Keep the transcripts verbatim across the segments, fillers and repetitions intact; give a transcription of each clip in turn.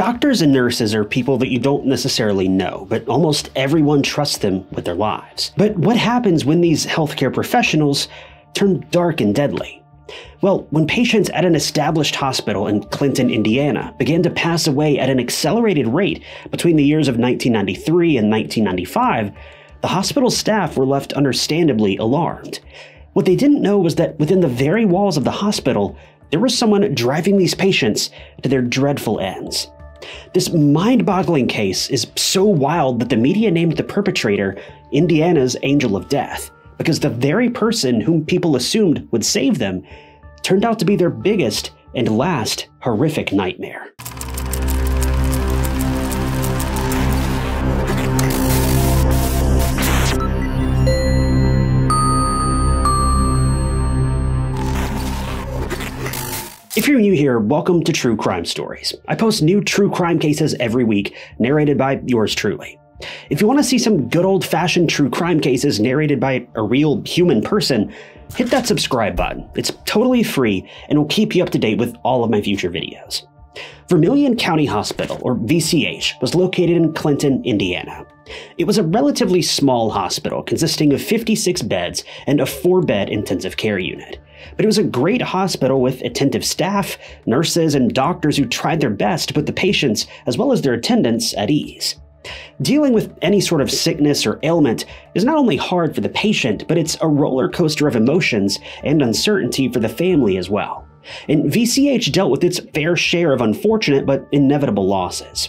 Doctors and nurses are people that you don't necessarily know, but almost everyone trusts them with their lives. But what happens when these healthcare professionals turn dark and deadly? Well, when patients at an established hospital in Clinton, Indiana, began to pass away at an accelerated rate between the years of nineteen ninety-three and nineteen ninety-five, the hospital staff were left understandably alarmed. What they didn't know was that within the very walls of the hospital, there was someone driving these patients to their dreadful ends. This mind-boggling case is so wild that the media named the perpetrator Indiana's Angel of Death, because the very person whom people assumed would save them turned out to be their biggest and last horrific nightmare. If you're new here, welcome to True Crime Stories. I post new true crime cases every week, narrated by yours truly. If you want to see some good old-fashioned true crime cases narrated by a real human person, hit that subscribe button. It's totally free and will keep you up to date with all of my future videos. Vermillion County Hospital, or V C H, was located in Clinton, Indiana. It was a relatively small hospital consisting of fifty-six beds and a four-bed intensive care unit. But it was a great hospital with attentive staff, nurses, and doctors who tried their best to put the patients, as well as their attendants, at ease. Dealing with any sort of sickness or ailment is not only hard for the patient, but it's a roller coaster of emotions and uncertainty for the family as well. And V C H dealt with its fair share of unfortunate but inevitable losses.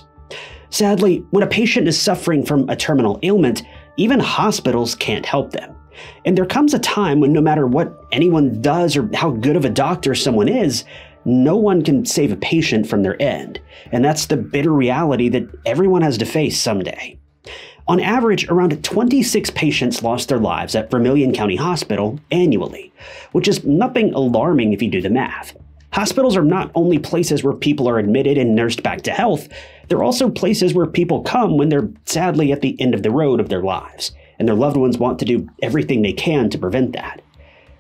Sadly, when a patient is suffering from a terminal ailment, even hospitals can't help them. And there comes a time when no matter what anyone does or how good of a doctor someone is, no one can save a patient from their end. And that's the bitter reality that everyone has to face someday. On average, around twenty-six patients lost their lives at Vermillion County Hospital annually, which is nothing alarming if you do the math. Hospitals are not only places where people are admitted and nursed back to health, they're also places where people come when they're sadly at the end of the road of their lives, and their loved ones want to do everything they can to prevent that.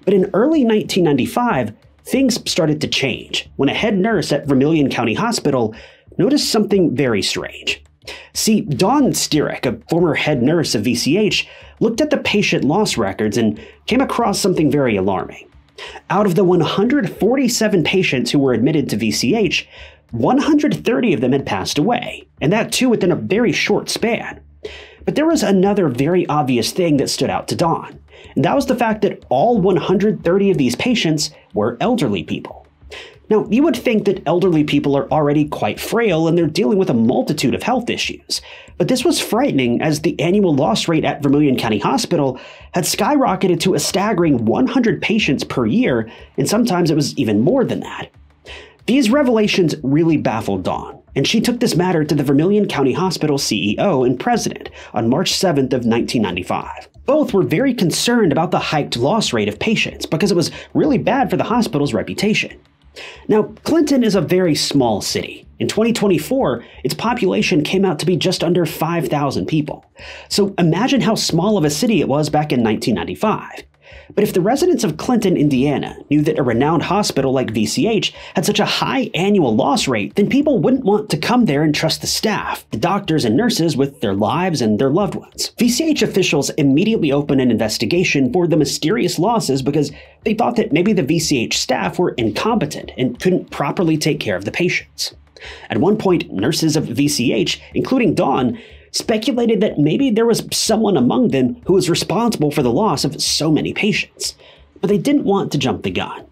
But in early nineteen ninety-five, things started to change when a head nurse at Vermillion County Hospital noticed something very strange. See, Dawn Sterick, a former head nurse of V C H, looked at the patient loss records and came across something very alarming. Out of the one hundred forty-seven patients who were admitted to V C H, one hundred thirty of them had passed away, and that too within a very short span. But there was another very obvious thing that stood out to Dawn, and that was the fact that all one hundred thirty of these patients were elderly people. Now, you would think that elderly people are already quite frail and they're dealing with a multitude of health issues, but this was frightening as the annual loss rate at Vermillion County Hospital had skyrocketed to a staggering one hundred patients per year, and sometimes it was even more than that. These revelations really baffled Dawn, and she took this matter to the Vermillion County Hospital C E O and president on March seventh of nineteen ninety-five. Both were very concerned about the hiked loss rate of patients because it was really bad for the hospital's reputation. Now, Clinton is a very small city. In twenty twenty-four, its population came out to be just under five thousand people. So imagine how small of a city it was back in nineteen ninety-five. But if the residents of Clinton, Indiana, knew that a renowned hospital like V C H had such a high annual loss rate, then people wouldn't want to come there and trust the staff, the doctors and nurses with their lives and their loved ones. V C H officials immediately opened an investigation for the mysterious losses because they thought that maybe the V C H staff were incompetent and couldn't properly take care of the patients. At one point, nurses of V C H, including Dawn, speculated that maybe there was someone among them who was responsible for the loss of so many patients, but they didn't want to jump the gun.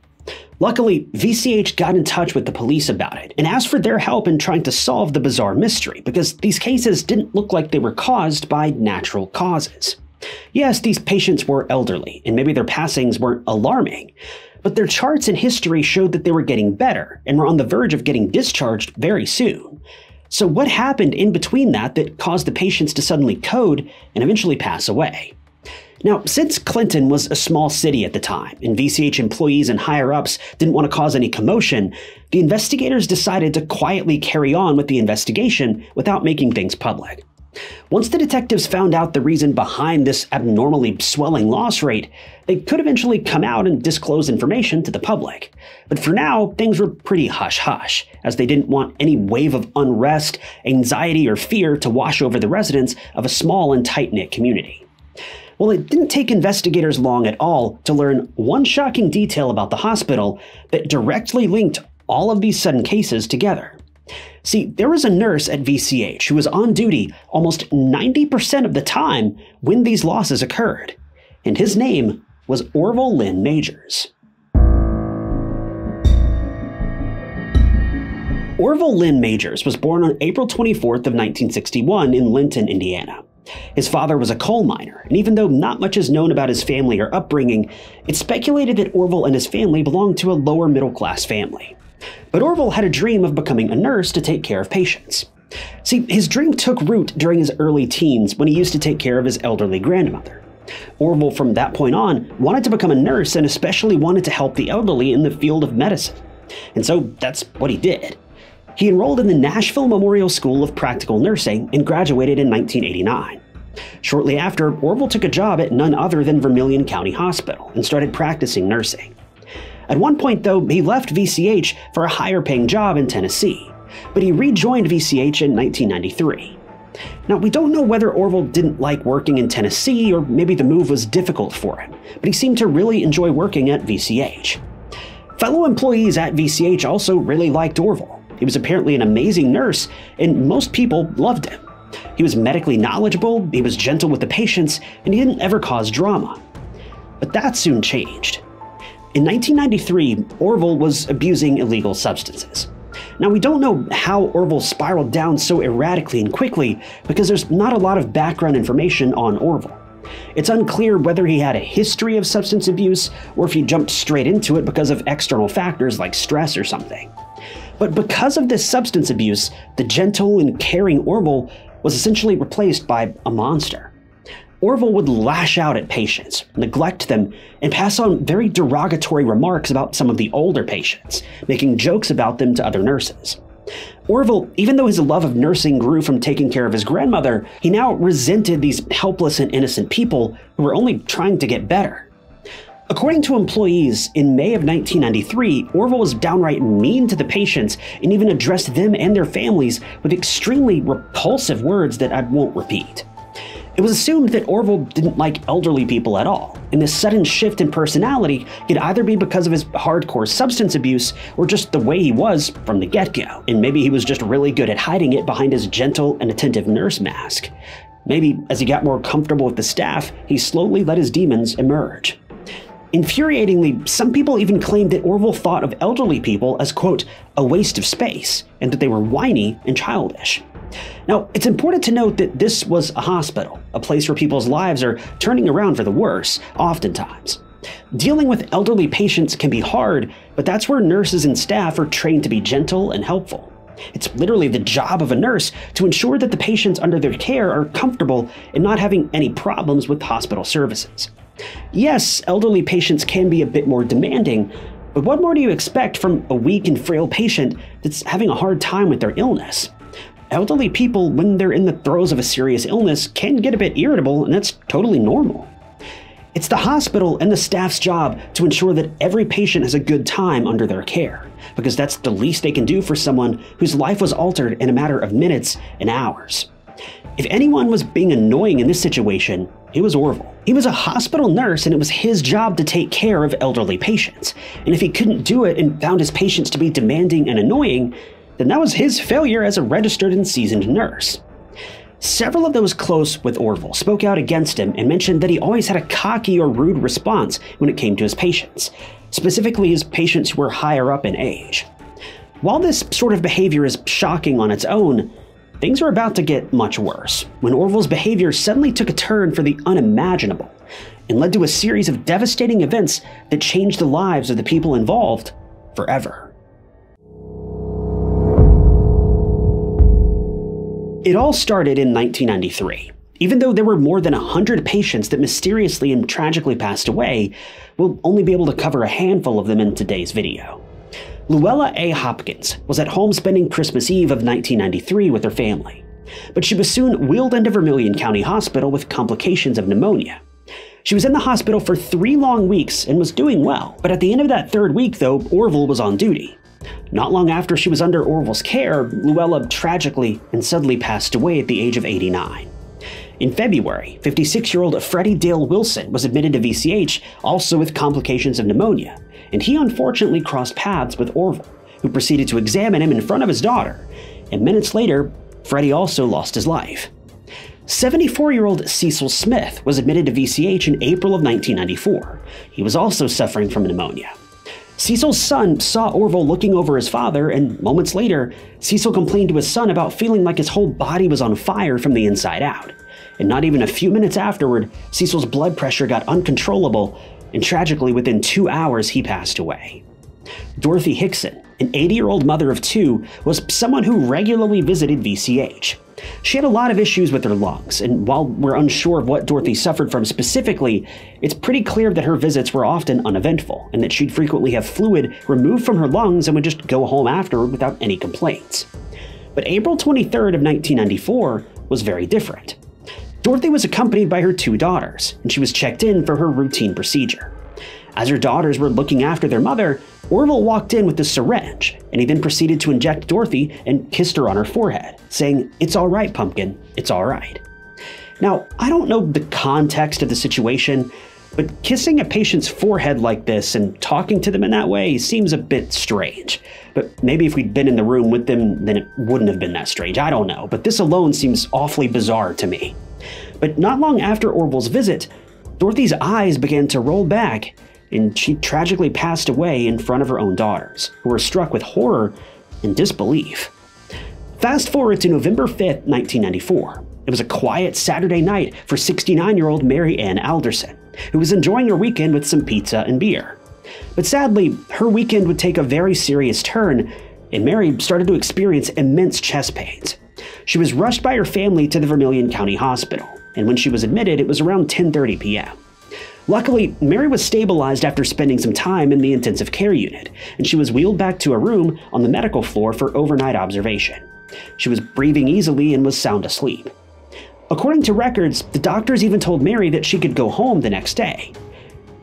Luckily, V C H got in touch with the police about it and asked for their help in trying to solve the bizarre mystery because these cases didn't look like they were caused by natural causes. Yes, these patients were elderly, and maybe their passings weren't alarming, but their charts and history showed that they were getting better and were on the verge of getting discharged very soon. So what happened in between that that caused the patients to suddenly code and eventually pass away? Now, since Clinton was a small city at the time, and V C H employees and higher-ups didn't want to cause any commotion, the investigators decided to quietly carry on with the investigation without making things public. Once the detectives found out the reason behind this abnormally swelling loss rate, they could eventually come out and disclose information to the public. But for now, things were pretty hush-hush, as they didn't want any wave of unrest, anxiety, or fear to wash over the residents of a small and tight-knit community. Well, it didn't take investigators long at all to learn one shocking detail about the hospital that directly linked all of these sudden cases together. See, there was a nurse at V C H who was on duty almost ninety percent of the time when these losses occurred, and his name was Orville Lynn Majors. Orville Lynn Majors was born on April twenty-fourth of nineteen sixty-one in Linton, Indiana. His father was a coal miner, and even though not much is known about his family or upbringing, it's speculated that Orville and his family belonged to a lower middle-class family. But Orville had a dream of becoming a nurse to take care of patients. See, his dream took root during his early teens when he used to take care of his elderly grandmother. Orville, from that point on, wanted to become a nurse and especially wanted to help the elderly in the field of medicine. And so that's what he did. He enrolled in the Nashville Memorial School of Practical Nursing and graduated in nineteen eighty-nine. Shortly after, Orville took a job at none other than Vermillion County Hospital and started practicing nursing. At one point, though, he left V C H for a higher-paying job in Tennessee, but he rejoined V C H in nineteen ninety-three. Now, we don't know whether Orville didn't like working in Tennessee or maybe the move was difficult for him, but he seemed to really enjoy working at V C H. Fellow employees at V C H also really liked Orville. He was apparently an amazing nurse, and most people loved him. He was medically knowledgeable, he was gentle with the patients, and he didn't ever cause drama. But that soon changed. In nineteen ninety-three, Orville was abusing illegal substances. Now, we don't know how Orville spiraled down so erratically and quickly because there's not a lot of background information on Orville. It's unclear whether he had a history of substance abuse or if he jumped straight into it because of external factors like stress or something. But because of this substance abuse, the gentle and caring Orville was essentially replaced by a monster. Orville would lash out at patients, neglect them, and pass on very derogatory remarks about some of the older patients, making jokes about them to other nurses. Orville, even though his love of nursing grew from taking care of his grandmother, he now resented these helpless and innocent people who were only trying to get better. According to employees, in May of nineteen ninety-three, Orville was downright mean to the patients and even addressed them and their families with extremely repulsive words that I won't repeat. It was assumed that Orville didn't like elderly people at all, and this sudden shift in personality could either be because of his hardcore substance abuse or just the way he was from the get-go, and maybe he was just really good at hiding it behind his gentle and attentive nurse mask. Maybe as he got more comfortable with the staff, he slowly let his demons emerge. Infuriatingly, some people even claimed that Orville thought of elderly people as, quote, a waste of space, and that they were whiny and childish. Now, it's important to note that this was a hospital, a place where people's lives are turning around for the worse, oftentimes. Dealing with elderly patients can be hard, but that's where nurses and staff are trained to be gentle and helpful. It's literally the job of a nurse to ensure that the patients under their care are comfortable and not having any problems with hospital services. Yes, elderly patients can be a bit more demanding, but what more do you expect from a weak and frail patient that's having a hard time with their illness? Elderly people, when they're in the throes of a serious illness, can get a bit irritable, and that's totally normal. It's the hospital and the staff's job to ensure that every patient has a good time under their care, because that's the least they can do for someone whose life was altered in a matter of minutes and hours. If anyone was being annoying in this situation, it was Orville. He was a hospital nurse, and it was his job to take care of elderly patients. And if he couldn't do it and found his patients to be demanding and annoying, then that was his failure as a registered and seasoned nurse. Several of those close with Orville spoke out against him and mentioned that he always had a cocky or rude response when it came to his patients, specifically his patients who were higher up in age. While this sort of behavior is shocking on its own, things were about to get much worse when Orville's behavior suddenly took a turn for the unimaginable and led to a series of devastating events that changed the lives of the people involved forever. It all started in nineteen ninety-three. Even though there were more than one hundred patients that mysteriously and tragically passed away, we'll only be able to cover a handful of them in today's video. Luella A. Hopkins was at home spending Christmas Eve of nineteen ninety-three with her family. but she was soon wheeled into Vermillion County Hospital with complications of pneumonia. She was in the hospital for three long weeks and was doing well, but at the end of that third week, though, Orville was on duty. Not long after she was under Orville's care, Luella tragically and suddenly passed away at the age of eighty-nine. In February, fifty-six-year-old Freddie Dale Wilson was admitted to V C H, also with complications of pneumonia, and he unfortunately crossed paths with Orville, who proceeded to examine him in front of his daughter, and minutes later, Freddie also lost his life. seventy-four-year-old Cecil Smith was admitted to V C H in April of nineteen ninety-four. He was also suffering from pneumonia. Cecil's son saw Orville looking over his father, and moments later, Cecil complained to his son about feeling like his whole body was on fire from the inside out. And not even a few minutes afterward, Cecil's blood pressure got uncontrollable, and tragically, within two hours, he passed away. Dorothy Hickson, an eighty-year-old mother of two, was someone who regularly visited V C H. She had a lot of issues with her lungs, and while we're unsure of what Dorothy suffered from specifically, it's pretty clear that her visits were often uneventful, and that she'd frequently have fluid removed from her lungs and would just go home afterward without any complaints. But April twenty-third of nineteen ninety-four was very different. Dorothy was accompanied by her two daughters, and she was checked in for her routine procedure. As her daughters were looking after their mother, Orville walked in with a syringe, and he then proceeded to inject Dorothy and kissed her on her forehead, saying, "It's all right, Pumpkin, it's all right." Now, I don't know the context of the situation, but kissing a patient's forehead like this and talking to them in that way seems a bit strange. But maybe if we'd been in the room with them, then it wouldn't have been that strange, I don't know, but this alone seems awfully bizarre to me. But not long after Orville's visit, Dorothy's eyes began to roll back, and she tragically passed away in front of her own daughters, who were struck with horror and disbelief. Fast forward to November fifth, nineteen ninety-four. It was a quiet Saturday night for sixty-nine-year-old Mary Ann Alderson, who was enjoying her weekend with some pizza and beer. But sadly, her weekend would take a very serious turn, and Mary started to experience immense chest pains. She was rushed by her family to the Vermillion County Hospital, and when she was admitted, it was around ten thirty p m Luckily, Mary was stabilized after spending some time in the intensive care unit, and she was wheeled back to a room on the medical floor for overnight observation. She was breathing easily and was sound asleep. According to records, the doctors even told Mary that she could go home the next day.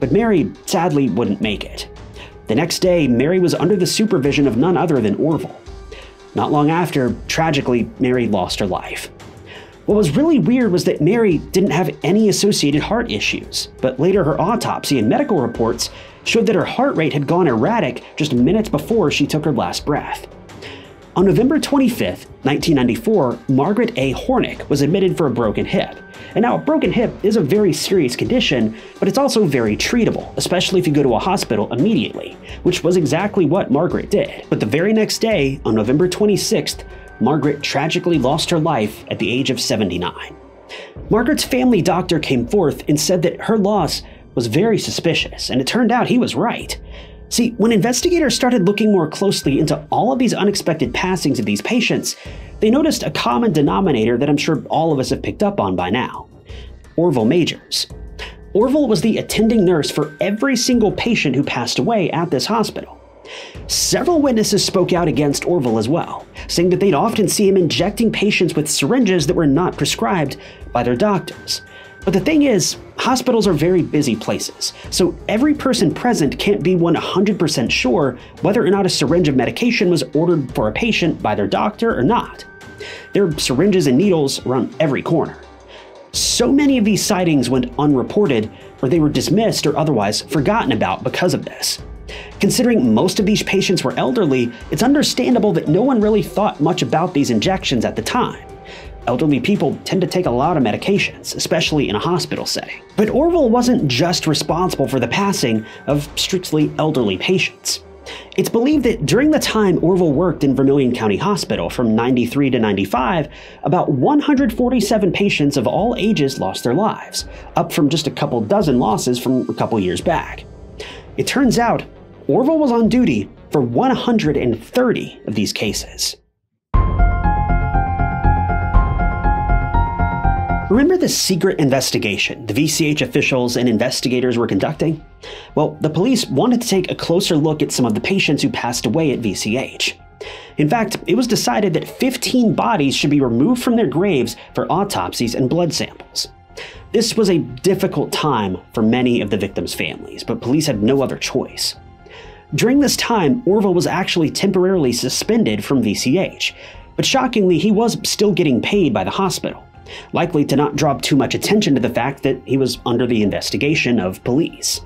But Mary sadly wouldn't make it. The next day, Mary was under the supervision of none other than Orville. Not long after, tragically, Mary lost her life. What was really weird was that Mary didn't have any associated heart issues, but later her autopsy and medical reports showed that her heart rate had gone erratic just minutes before she took her last breath. On November twenty-fifth, nineteen ninety-four, Margaret A. Hornick was admitted for a broken hip. And now a broken hip is a very serious condition, but it's also very treatable, especially if you go to a hospital immediately, which was exactly what Margaret did. But the very next day, on November twenty-sixth, Margaret tragically lost her life at the age of seventy-nine. Margaret's family doctor came forth and said that her loss was very suspicious, and it turned out he was right. See, when investigators started looking more closely into all of these unexpected passings of these patients, they noticed a common denominator that I'm sure all of us have picked up on by now: Orville Majors. Orville was the attending nurse for every single patient who passed away at this hospital. Several witnesses spoke out against Orville as well, saying that they'd often see him injecting patients with syringes that were not prescribed by their doctors. But the thing is, hospitals are very busy places, so every person present can't be one hundred percent sure whether or not a syringe of medication was ordered for a patient by their doctor or not. There are syringes and needles around every corner. So many of these sightings went unreported, or they were dismissed or otherwise forgotten about because of this. Considering most of these patients were elderly, it's understandable that no one really thought much about these injections at the time. Elderly people tend to take a lot of medications, especially in a hospital setting. But Orville wasn't just responsible for the passing of strictly elderly patients. It's believed that during the time Orville worked in Vermillion County Hospital from ninety-three to ninety-five, about one hundred forty-seven patients of all ages lost their lives, up from just a couple dozen losses from a couple years back. It turns out, Orville was on duty for one hundred thirty of these cases. Remember the secret investigation the V C H officials and investigators were conducting? Well, the police wanted to take a closer look at some of the patients who passed away at V C H. In fact, it was decided that fifteen bodies should be removed from their graves for autopsies and blood samples. This was a difficult time for many of the victims' families, but police had no other choice. During this time, Orville was actually temporarily suspended from V C H, but shockingly, he was still getting paid by the hospital, likely to not draw too much attention to the fact that he was under the investigation of police.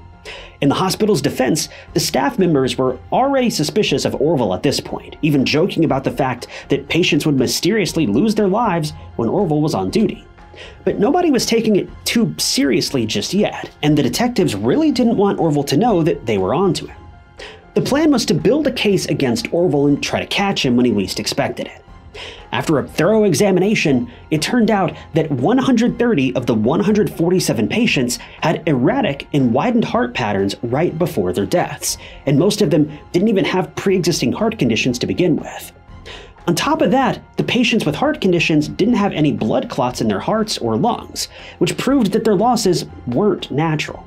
In the hospital's defense, the staff members were already suspicious of Orville at this point, even joking about the fact that patients would mysteriously lose their lives when Orville was on duty. But nobody was taking it too seriously just yet, and the detectives really didn't want Orville to know that they were onto him. The plan was to build a case against Orville and try to catch him when he least expected it. After a thorough examination, it turned out that one hundred thirty of the one hundred forty-seven patients had erratic and widened heart patterns right before their deaths, and most of them didn't even have pre-existing heart conditions to begin with. On top of that, the patients with heart conditions didn't have any blood clots in their hearts or lungs, which proved that their losses weren't natural.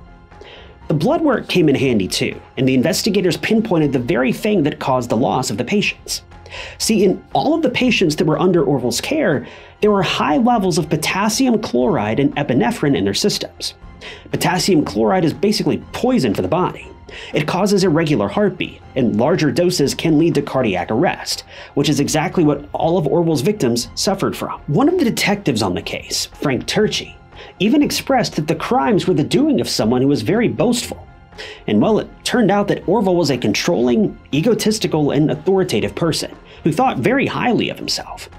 The blood work came in handy too, and the investigators pinpointed the very thing that caused the loss of the patients. See, in all of the patients that were under Orville's care, there were high levels of potassium chloride and epinephrine in their systems. Potassium chloride is basically poison for the body. It causes irregular heartbeat, and larger doses can lead to cardiac arrest, which is exactly what all of Orville's victims suffered from. One of the detectives on the case, Frank Turchi, even expressed that the crimes were the doing of someone who was very boastful. And well, it turned out that Orville was a controlling, egotistical, and authoritative person who thought very highly of himself.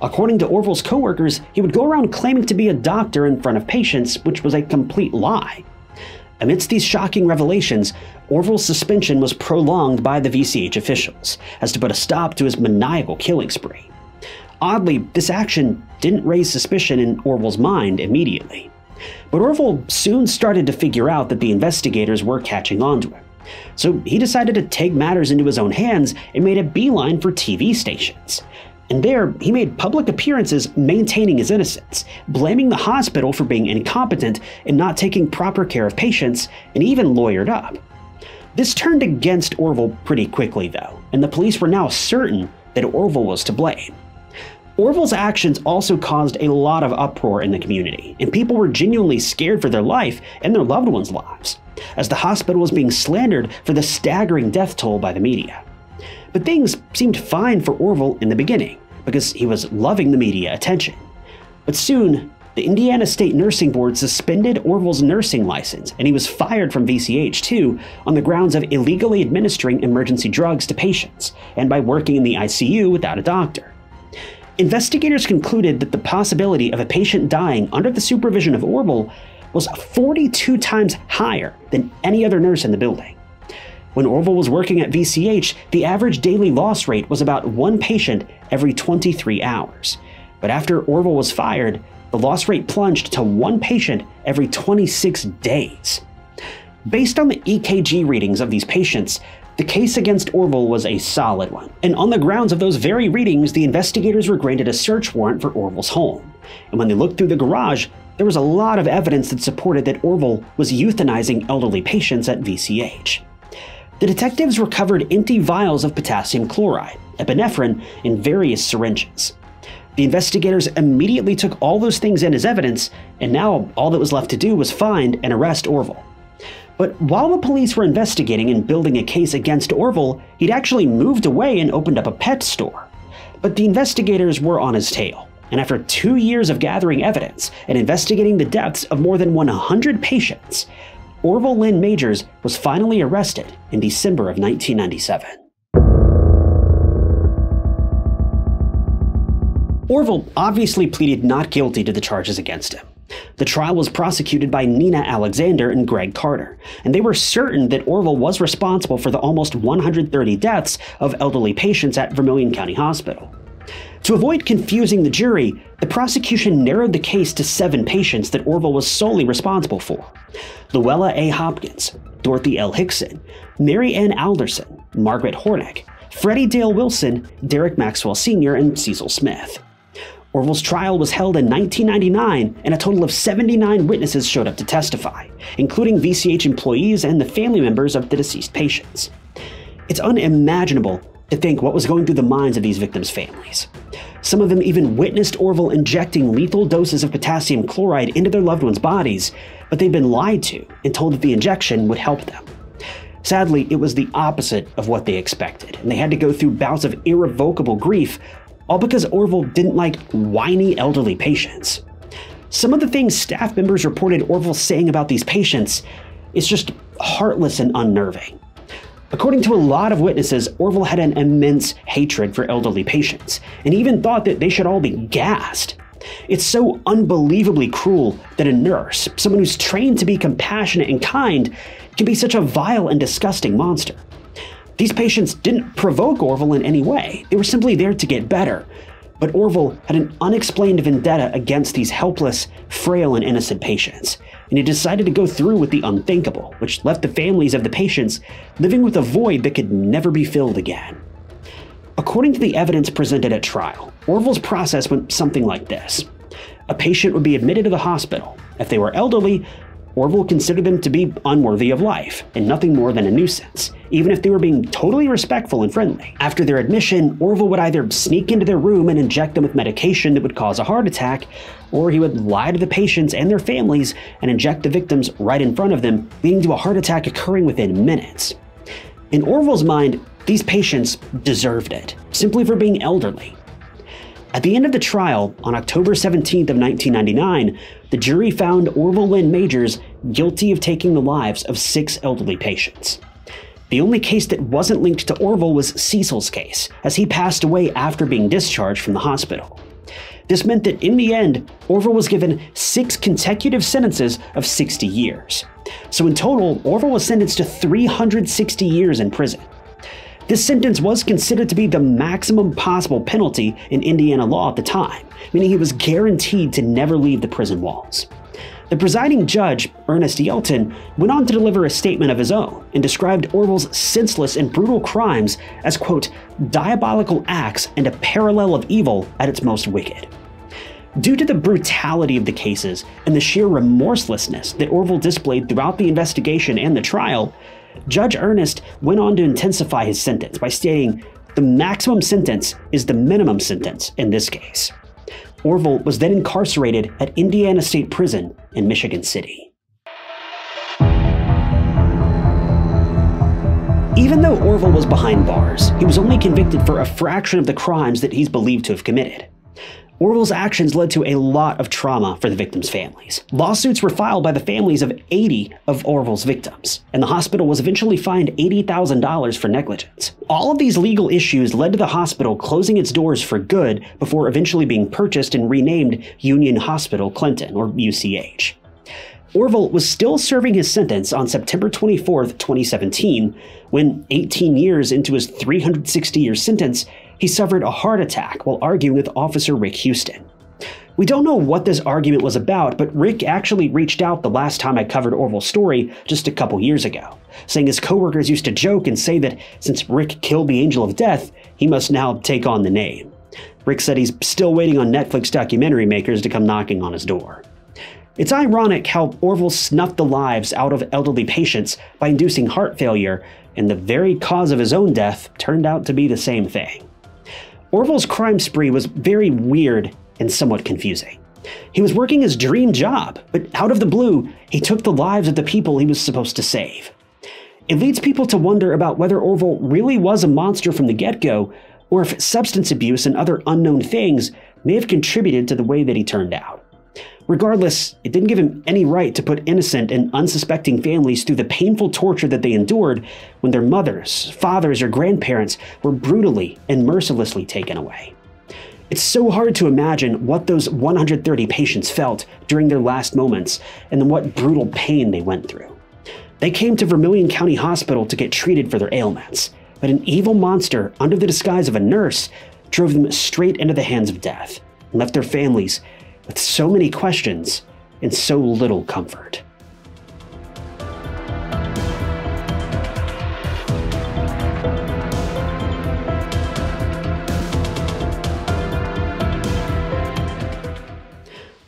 According to Orville's coworkers, he would go around claiming to be a doctor in front of patients, which was a complete lie. Amidst these shocking revelations, Orville's suspension was prolonged by the V C H officials, as to put a stop to his maniacal killing spree. Oddly, this action didn't raise suspicion in Orville's mind immediately. But Orville soon started to figure out that the investigators were catching on to him, so he decided to take matters into his own hands and made a beeline for T V stations. And there, he made public appearances maintaining his innocence, blaming the hospital for being incompetent and not taking proper care of patients, and even lawyered up. This turned against Orville pretty quickly, though, and the police were now certain that Orville was to blame. Orville's actions also caused a lot of uproar in the community, and people were genuinely scared for their life and their loved ones' lives, as the hospital was being slandered for the staggering death toll by the media. But things seemed fine for Orville in the beginning, because he was loving the media attention. But soon, the Indiana State Nursing Board suspended Orville's nursing license, and he was fired from V C H too on the grounds of illegally administering emergency drugs to patients, and by working in the I C U without a doctor. Investigators concluded that the possibility of a patient dying under the supervision of Orville was forty-two times higher than any other nurse in the building. When Orville was working at V C H, the average daily loss rate was about one patient every twenty-three hours. But after Orville was fired, the loss rate plunged to one patient every twenty-six days. Based on the E K G readings of these patients, the case against Orville was a solid one, and on the grounds of those very readings, the investigators were granted a search warrant for Orville's home. And when they looked through the garage, there was a lot of evidence that supported that Orville was euthanizing elderly patients at V C H. The detectives recovered empty vials of potassium chloride, epinephrine, and various syringes. The investigators immediately took all those things in as evidence, and now all that was left to do was find and arrest Orville. But while the police were investigating and building a case against Orville, he'd actually moved away and opened up a pet store. But the investigators were on his tail, and after two years of gathering evidence and investigating the deaths of more than one hundred patients, Orville Lynn Majors was finally arrested in December of nineteen ninety-seven. Orville obviously pleaded not guilty to the charges against him. The trial was prosecuted by Nina Alexander and Greg Carter, and they were certain that Orville was responsible for the almost one hundred thirty deaths of elderly patients at Vermillion County Hospital. To avoid confusing the jury, the prosecution narrowed the case to seven patients that Orville was solely responsible for: Luella A. Hopkins, Dorothy L. Hickson, Mary Ann Alderson, Margaret Hornick, Freddie Dale Wilson, Derek Maxwell Senior, and Cecil Smith. Orville's trial was held in nineteen ninety-nine, and a total of seventy-nine witnesses showed up to testify, including V C H employees and the family members of the deceased patients. It's unimaginable to think what was going through the minds of these victims' families. Some of them even witnessed Orville injecting lethal doses of potassium chloride into their loved ones' bodies, but they'd been lied to and told that the injection would help them. Sadly, it was the opposite of what they expected, and they had to go through bouts of irrevocable grief, all because Orville didn't like whiny elderly patients. Some of the things staff members reported Orville saying about these patients is just heartless and unnerving. According to a lot of witnesses, Orville had an immense hatred for elderly patients, and even thought that they should all be gassed. It's so unbelievably cruel that a nurse, someone who's trained to be compassionate and kind, can be such a vile and disgusting monster. These patients didn't provoke Orville in any way. They were simply there to get better. But Orville had an unexplained vendetta against these helpless, frail, and innocent patients, and he decided to go through with the unthinkable, which left the families of the patients living with a void that could never be filled again. According to the evidence presented at trial, Orville's process went something like this. A patient would be admitted to the hospital. If they were elderly, Orville considered them to be unworthy of life and nothing more than a nuisance, even if they were being totally respectful and friendly. After their admission, Orville would either sneak into their room and inject them with medication that would cause a heart attack, or he would lie to the patients and their families and inject the victims right in front of them, leading to a heart attack occurring within minutes. In Orville's mind, these patients deserved it, simply for being elderly. At the end of the trial, on October seventeenth of nineteen ninety-nine, the jury found Orville Lynn Majors guilty of taking the lives of six elderly patients. The only case that wasn't linked to Orville was Cecil's case, as he passed away after being discharged from the hospital. This meant that in the end, Orville was given six consecutive sentences of sixty years. So in total, Orville was sentenced to three hundred sixty years in prison. This sentence was considered to be the maximum possible penalty in Indiana law at the time, meaning he was guaranteed to never leave the prison walls. The presiding judge, Ernest Yelton, went on to deliver a statement of his own and described Orville's senseless and brutal crimes as, quote, diabolical acts and a parallel of evil at its most wicked. Due to the brutality of the cases and the sheer remorselessness that Orville displayed throughout the investigation and the trial, Judge Ernest went on to intensify his sentence by stating, the maximum sentence is the minimum sentence in this case. Orville was then incarcerated at Indiana State Prison in Michigan City. Even though Orville was behind bars, he was only convicted for a fraction of the crimes that he's believed to have committed. Orville's actions led to a lot of trauma for the victims' families. Lawsuits were filed by the families of eighty of Orville's victims, and the hospital was eventually fined eighty thousand dollars for negligence. All of these legal issues led to the hospital closing its doors for good before eventually being purchased and renamed Union Hospital Clinton, or U C H. Orville was still serving his sentence on September twenty-fourth, twenty seventeen, when eighteen years into his three hundred sixty year sentence, he suffered a heart attack while arguing with Officer Rick Houston. We don't know what this argument was about, but Rick actually reached out the last time I covered Orville's story just a couple years ago, saying his coworkers used to joke and say that since Rick killed the Angel of Death, he must now take on the name. Rick said he's still waiting on Netflix documentary makers to come knocking on his door. It's ironic how Orville snuffed the lives out of elderly patients by inducing heart failure, and the very cause of his own death turned out to be the same thing. Orville's crime spree was very weird and somewhat confusing. He was working his dream job, but out of the blue, he took the lives of the people he was supposed to save. It leads people to wonder about whether Orville really was a monster from the get-go, or if substance abuse and other unknown things may have contributed to the way that he turned out. Regardless, it didn't give him any right to put innocent and unsuspecting families through the painful torture that they endured when their mothers, fathers, or grandparents were brutally and mercilessly taken away. It's so hard to imagine what those one hundred thirty patients felt during their last moments and what brutal pain they went through. They came to Vermillion County Hospital to get treated for their ailments, but an evil monster under the disguise of a nurse drove them straight into the hands of death and left their families with so many questions and so little comfort.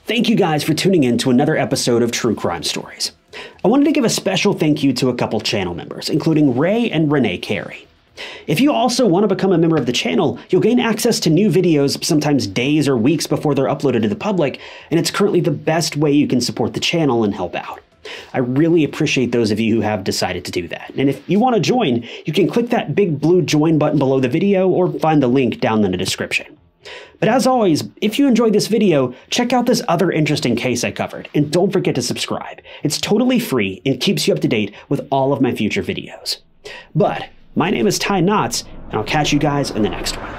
Thank you guys for tuning in to another episode of True Crime Stories. I wanted to give a special thank you to a couple channel members, including Ray and Renee Carey. If you also want to become a member of the channel, you'll gain access to new videos sometimes days or weeks before they're uploaded to the public, and it's currently the best way you can support the channel and help out. I really appreciate those of you who have decided to do that. And if you want to join, you can click that big blue join button below the video or find the link down in the description. But as always, if you enjoyed this video, check out this other interesting case I covered, and don't forget to subscribe. It's totally free and keeps you up to date with all of my future videos. But my name is Ty Notts, and I'll catch you guys in the next one.